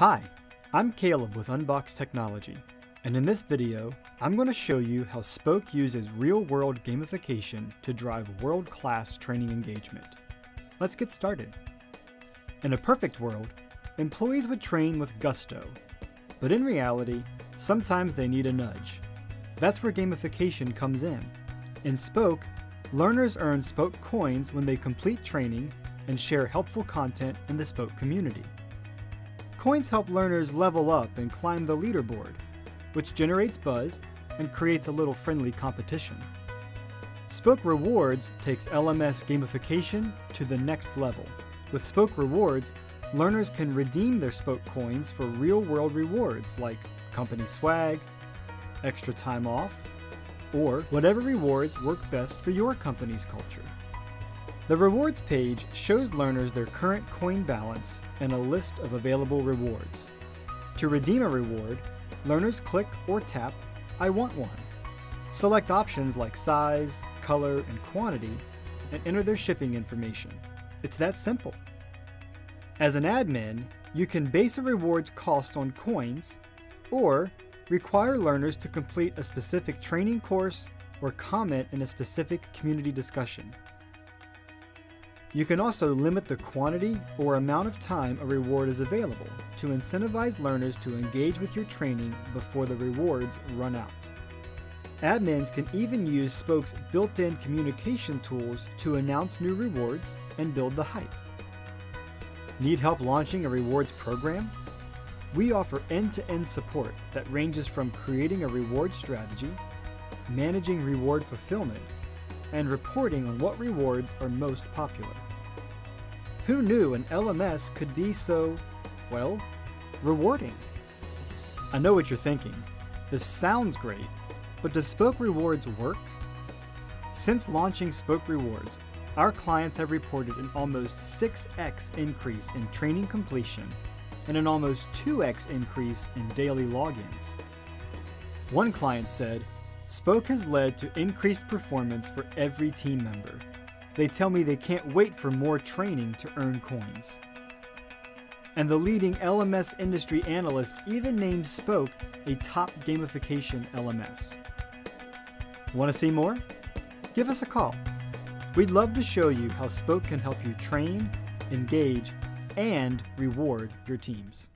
Hi, I'm Caleb with Unboxed Technology, and in this video, I'm going to show you how Spoke uses real-world gamification to drive world-class training engagement. Let's get started. In a perfect world, employees would train with gusto, but in reality, sometimes they need a nudge. That's where gamification comes in. In Spoke, learners earn Spoke Coins when they complete training and share helpful content in the Spoke community. Coins help learners level up and climb the leaderboard, which generates buzz and creates a little friendly competition. Spoke Rewards takes LMS gamification to the next level. With Spoke Rewards, learners can redeem their Spoke Coins for real-world rewards like company swag, extra time off, or whatever rewards work best for your company's culture. The rewards page shows learners their current coin balance and a list of available rewards. To redeem a reward, learners click or tap, "I want one." Select options like size, color, and quantity, and enter their shipping information. It's that simple. As an admin, you can base a reward's cost on coins, or require learners to complete a specific training course or comment in a specific community discussion. You can also limit the quantity or amount of time a reward is available to incentivize learners to engage with your training before the rewards run out. Admins can even use Spoke's built-in communication tools to announce new rewards and build the hype. Need help launching a rewards program? We offer end-to-end support that ranges from creating a reward strategy, managing reward fulfillment, and reporting on what rewards are most popular. Who knew an LMS could be so, well, rewarding? I know what you're thinking. This sounds great, but does Spoke Rewards work? Since launching Spoke Rewards, our clients have reported an almost 6x increase in training completion and an almost 2x increase in daily logins. One client said, "Spoke has led to increased performance for every team member. They tell me they can't wait for more training to earn coins." And the leading LMS industry analyst even named Spoke a top gamification LMS. Want to see more? Give us a call. We'd love to show you how Spoke can help you train, engage, and reward your teams.